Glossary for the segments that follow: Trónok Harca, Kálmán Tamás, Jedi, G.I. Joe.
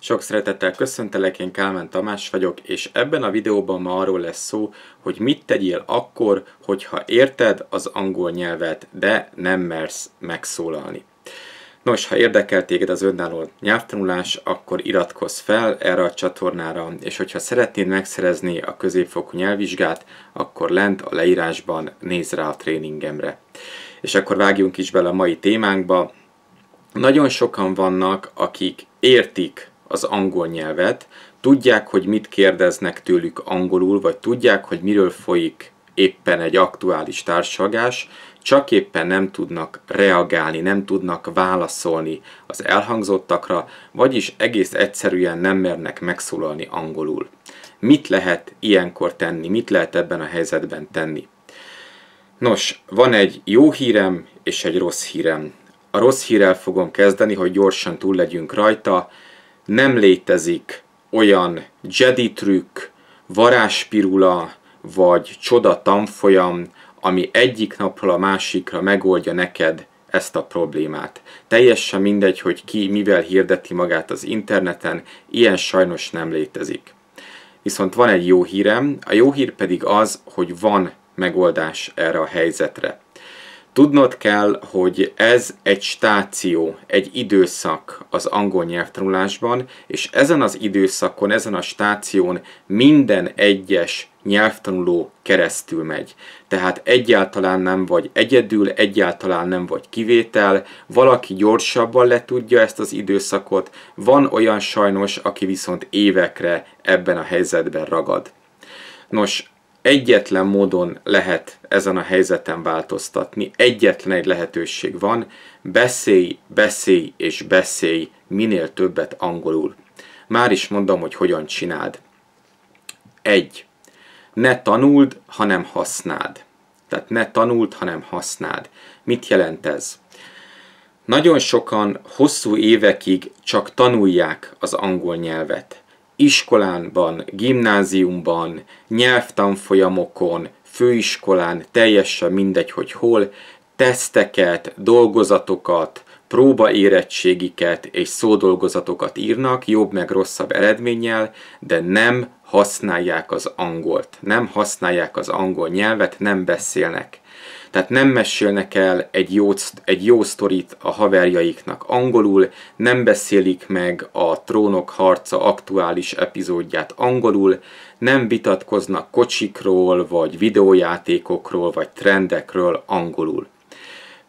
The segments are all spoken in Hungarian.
Sok szeretettel köszöntelek, én Kálmán Tamás vagyok, és ebben a videóban ma arról lesz szó, hogy mit tegyél akkor, hogyha érted az angol nyelvet, de nem mersz megszólalni. Nos, ha érdekel téged az önálló nyelvtanulás, akkor iratkozz fel erre a csatornára, és hogyha szeretnéd megszerezni a középfokú nyelvvizsgát, akkor lent a leírásban nézz rá a tréningemre. És akkor vágjunk is bele a mai témánkba. Nagyon sokan vannak, akik értik az angol nyelvet, tudják, hogy mit kérdeznek tőlük angolul, vagy tudják, hogy miről folyik éppen egy aktuális társalgás, csak éppen nem tudnak reagálni, nem tudnak válaszolni az elhangzottakra, vagyis egész egyszerűen nem mernek megszólalni angolul. Mit lehet ilyenkor tenni? Mit lehet ebben a helyzetben tenni? Nos, van egy jó hírem és egy rossz hírem. A rossz hírrel fogom kezdeni, hogy gyorsan túl legyünk rajta. Nem létezik olyan Jedi trükk, varázspirula vagy csoda tanfolyam, ami egyik napról a másikra megoldja neked ezt a problémát. Teljesen mindegy, hogy ki mivel hirdeti magát az interneten, ilyen sajnos nem létezik. Viszont van egy jó hírem, a jó hír pedig az, hogy van megoldás erre a helyzetre. Tudnod kell, hogy ez egy stáció, egy időszak az angol nyelvtanulásban, és ezen az időszakon, ezen a stáción minden egyes nyelvtanuló keresztül megy. Tehát egyáltalán nem vagy egyedül, egyáltalán nem vagy kivétel, valaki gyorsabban letudja ezt az időszakot, van olyan sajnos, aki viszont évekre ebben a helyzetben ragad. Nos, egyetlen módon lehet ezen a helyzeten változtatni, egyetlen egy lehetőség van, beszélj, beszélj és beszélj minél többet angolul. Már is mondom, hogy hogyan csináld. 1. Ne tanuld, hanem használd. Tehát ne tanuld, hanem használd. Mit jelent ez? Nagyon sokan hosszú évekig csak tanulják az angol nyelvet. Iskolánban, gimnáziumban, nyelvtanfolyamokon, főiskolán, teljesen mindegy, hogy hol, teszteket, dolgozatokat, próbaérettségiket és szódolgozatokat írnak, jobb meg rosszabb eredménnyel, de nem használják az angolt, nem használják az angol nyelvet, nem beszélnek. Tehát nem mesélnek el egy jó sztorit a haverjaiknak angolul, nem beszélik meg a Trónok Harca aktuális epizódját angolul, nem vitatkoznak kocsikról, vagy videójátékokról, vagy trendekről angolul.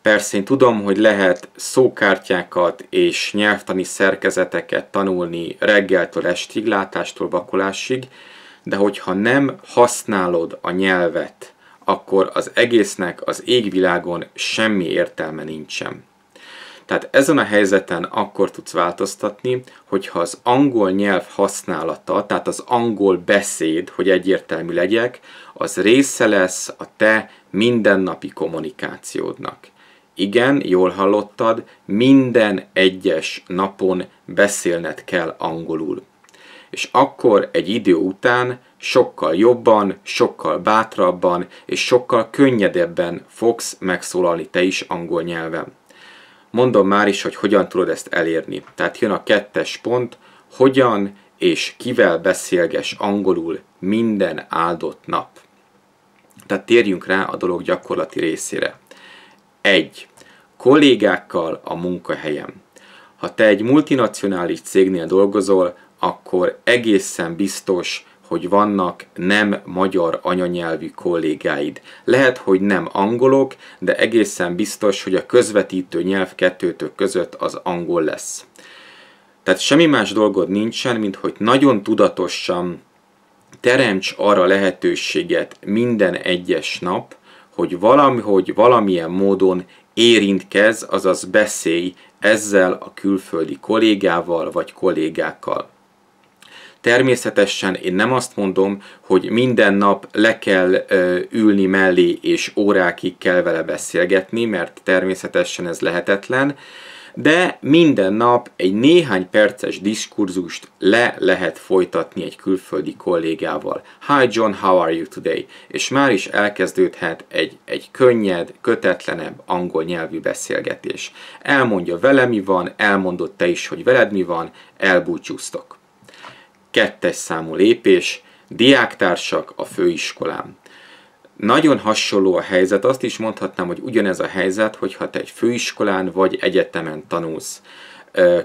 Persze én tudom, hogy lehet szókártyákat és nyelvtani szerkezeteket tanulni reggeltől estig, látástól vakolásig, de hogyha nem használod a nyelvet, akkor az egésznek az égvilágon semmi értelme nincsen. Tehát ezen a helyzeten akkor tudsz változtatni, hogyha az angol nyelv használata, tehát az angol beszéd, hogy egyértelmű legyek, az része lesz a te mindennapi kommunikációdnak. Igen, jól hallottad, minden egyes napon beszélned kell angolul. És akkor egy idő után sokkal jobban, sokkal bátrabban és sokkal könnyedebben fogsz megszólalni te is angol nyelven. Mondom már is, hogy hogyan tudod ezt elérni. Tehát jön a 2. pont, hogyan és kivel beszélgess angolul minden áldott nap. Tehát térjünk rá a dolog gyakorlati részére. 1. Kollégákkal a munkahelyen. Ha te egy multinacionális cégnél dolgozol, akkor egészen biztos, hogy vannak nem magyar anyanyelvű kollégáid. Lehet, hogy nem angolok, de egészen biztos, hogy a közvetítő nyelv kettőtök között az angol lesz. Tehát semmi más dolgod nincsen, mint hogy nagyon tudatosan teremts arra lehetőséget minden egyes nap, hogy valamilyen módon érintkezz, azaz beszélj ezzel a külföldi kollégával vagy kollégákkal. Természetesen én nem azt mondom, hogy minden nap le kell ülni mellé és órákig kell vele beszélgetni, mert természetesen ez lehetetlen, de minden nap egy néhány perces diskurzust le lehet folytatni egy külföldi kollégával. Hi John, how are you today? És már is elkezdődhet egy könnyed, kötetlenebb angol nyelvű beszélgetés. Elmondja vele mi van, elmondod te is, hogy veled mi van, elbúcsúztok. 2. számú lépés, diáktársak a főiskolán. Nagyon hasonló a helyzet, azt is mondhatnám, hogy ugyanez a helyzet, hogyha te egy főiskolán vagy egyetemen tanulsz.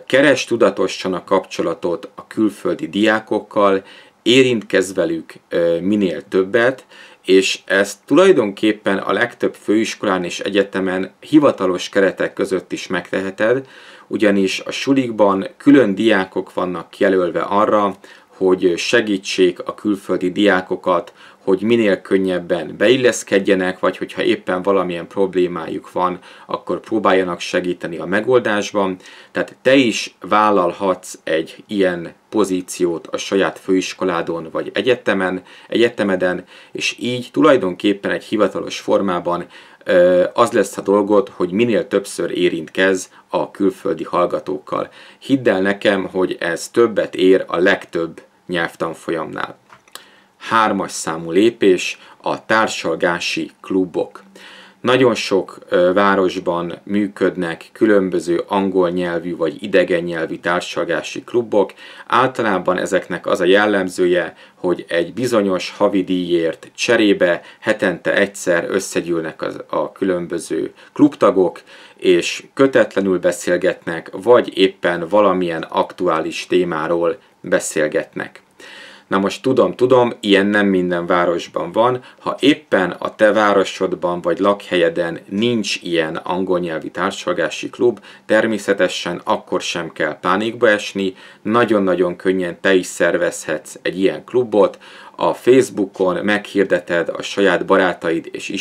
Keresd tudatosan a kapcsolatot a külföldi diákokkal, érintkezz velük minél többet, és ezt tulajdonképpen a legtöbb főiskolán és egyetemen hivatalos keretek között is megteheted, ugyanis a sulikban külön diákok vannak jelölve arra, hogy segítsék a külföldi diákokat, hogy minél könnyebben beilleszkedjenek, vagy hogyha éppen valamilyen problémájuk van, akkor próbáljanak segíteni a megoldásban. Tehát te is vállalhatsz egy ilyen pozíciót a saját főiskoládon vagy egyetemeden, és így tulajdonképpen egy hivatalos formában az lesz a dolgod, hogy minél többször érintkezz a külföldi hallgatókkal. Hidd el nekem, hogy ez többet ér a legtöbb nyelvtanfolyamnál. 3. számú lépés, a társalgási klubok. Nagyon sok városban működnek különböző angol nyelvű vagy idegen nyelvű társalgási klubok. Általában ezeknek az a jellemzője, hogy egy bizonyos havidíjért cserébe hetente egyszer összegyűlnek a különböző klubtagok, és kötetlenül beszélgetnek, vagy éppen valamilyen aktuális témáról beszélgetnek. Na most tudom, ilyen nem minden városban van. Ha éppen a te városodban vagy lakhelyeden nincs ilyen angol nyelvi társalgási klub, természetesen akkor sem kell pánikba esni, nagyon-nagyon könnyen te is szervezhetsz egy ilyen klubot, a Facebookon meghirdeted a saját barátaid és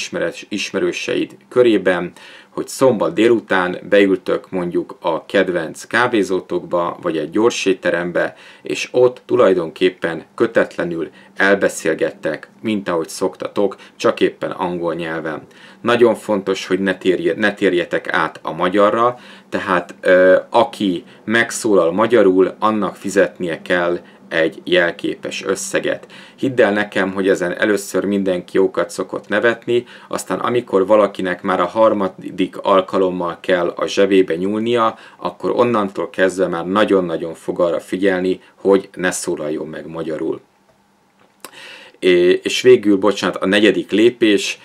ismerőseid körében, hogy szombat délután beültök mondjuk a kedvenc kávézótokba, vagy egy gyorsétterembe, és ott tulajdonképpen kötetlenül elbeszélgettek, mint ahogy szoktatok, csak éppen angol nyelven. Nagyon fontos, hogy ne térjetek át a magyarra, tehát aki megszólal magyarul, annak fizetnie kell egy jelképes összeget. Hidd el nekem, hogy ezen először mindenki jókat szokott nevetni, aztán amikor valakinek már a harmadik alkalommal kell a zsebébe nyúlnia, akkor onnantól kezdve már nagyon-nagyon fog arra figyelni, hogy ne szólaljon meg magyarul. És végül, bocsánat, a 4. lépés,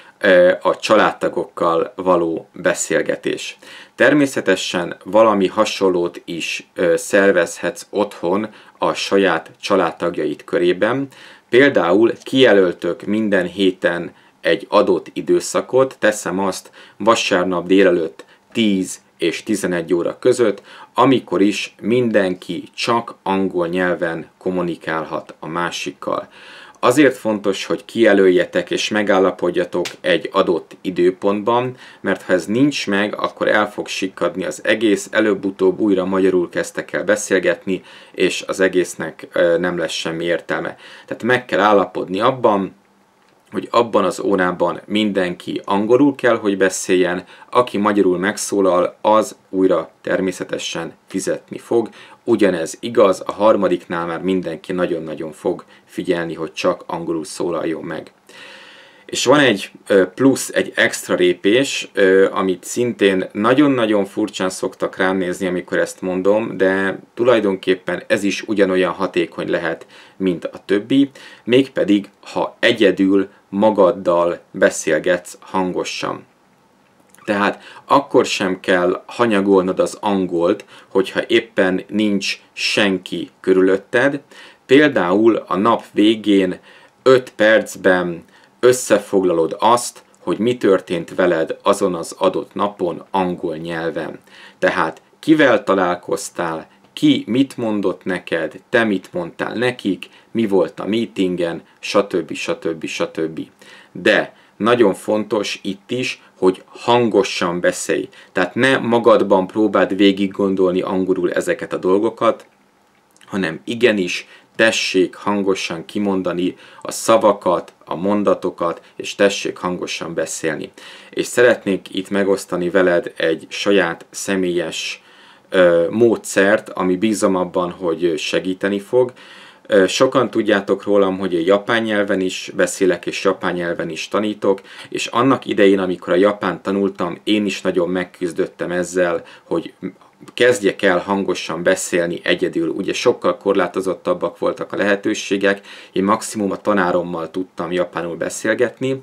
a családtagokkal való beszélgetés. Természetesen valami hasonlót is szervezhetsz otthon a saját családtagjait körében. Például kijelöltök minden héten egy adott időszakot, teszem azt vasárnap délelőtt 10 és 11 óra között, amikor is mindenki csak angol nyelven kommunikálhat a másikkal. Azért fontos, hogy kijelöljetek és megállapodjatok egy adott időpontban, mert ha ez nincs meg, akkor el fog sikkadni az egész, előbb-utóbb újra magyarul kezdtek el beszélgetni, és az egésznek nem lesz semmi értelme. Tehát meg kell állapodni abban, hogy abban az órában mindenki angolul kell, hogy beszéljen, aki magyarul megszólal, az újra természetesen fizetni fog. Ugyanez igaz, a harmadiknál már mindenki nagyon-nagyon fog figyelni, hogy csak angolul szólaljon meg. És van egy plusz, egy extra lépés, amit szintén nagyon-nagyon furcsán szoktak rám nézni, amikor ezt mondom, de tulajdonképpen ez is ugyanolyan hatékony lehet, mint a többi, mégpedig, ha egyedül magaddal beszélgetsz hangosan. Tehát akkor sem kell hanyagolnod az angolt, hogyha éppen nincs senki körülötted. Például a nap végén 5 percben összefoglalod azt, hogy mi történt veled azon az adott napon angol nyelven. Tehát kivel találkoztál, ki mit mondott neked, te mit mondtál nekik, mi volt a meetingen, stb. Stb. Stb. De nagyon fontos itt is, hogy hangosan beszélj. Tehát ne magadban próbáld végig gondolni angolul ezeket a dolgokat, hanem igenis tessék hangosan kimondani a szavakat, a mondatokat, és tessék hangosan beszélni. És szeretnék itt megosztani veled egy saját személyes módszert, ami bízom abban, hogy segíteni fog. Sokan tudjátok rólam, hogy a japán nyelven is beszélek, és japán nyelven is tanítok, és annak idején, amikor a japánt tanultam, én is nagyon megküzdöttem ezzel, hogy kezdjek el hangosan beszélni egyedül. Ugye sokkal korlátozottabbak voltak a lehetőségek, én maximum a tanárommal tudtam japánul beszélgetni,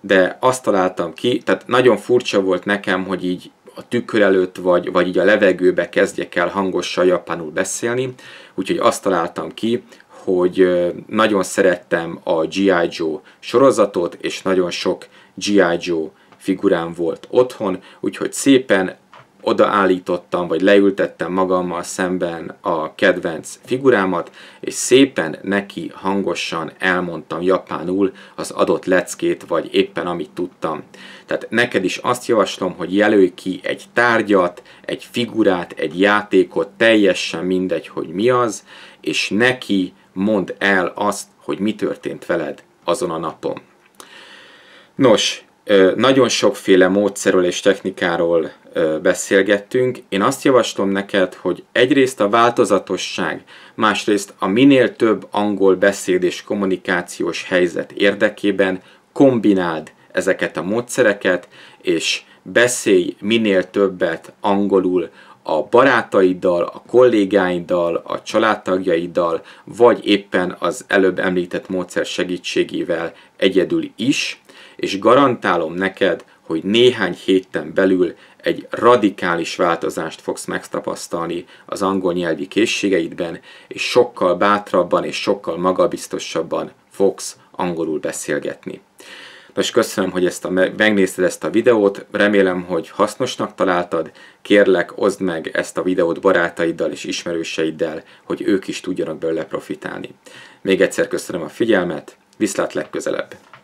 de azt találtam ki, tehát nagyon furcsa volt nekem, hogy így a tükör előtt, vagy így a levegőbe kezdjek el hangosan japánul beszélni, úgyhogy azt találtam ki, hogy nagyon szerettem a G.I. Joe sorozatot, és nagyon sok G.I. Joe figurám volt otthon, úgyhogy szépen odaállítottam, vagy leültettem magammal szemben a kedvenc figurámat, és szépen neki hangosan elmondtam japánul az adott leckét, vagy éppen amit tudtam. Tehát neked is azt javaslom, hogy jelölj ki egy tárgyat, egy figurát, egy játékot, teljesen mindegy, hogy mi az, és neki mondd el azt, hogy mi történt veled azon a napon. Nos, nagyon sokféle módszerről és technikáról beszélgettünk. Én azt javaslom neked, hogy egyrészt a változatosság, másrészt a minél több angol beszéd és kommunikációs helyzet érdekében kombináld ezeket a módszereket, és beszélj minél többet angolul a barátaiddal, a kollégáiddal, a családtagjaiddal, vagy éppen az előbb említett módszer segítségével egyedül is, és garantálom neked, hogy néhány héten belül egy radikális változást fogsz megtapasztalni az angol nyelvi készségeidben, és sokkal bátrabban és sokkal magabiztosabban fogsz angolul beszélgetni. Nos, köszönöm, hogy megnézted ezt a videót, remélem, hogy hasznosnak találtad, kérlek, oszd meg ezt a videót barátaiddal és ismerőseiddel, hogy ők is tudjanak belőle profitálni. Még egyszer köszönöm a figyelmet, viszlát legközelebb!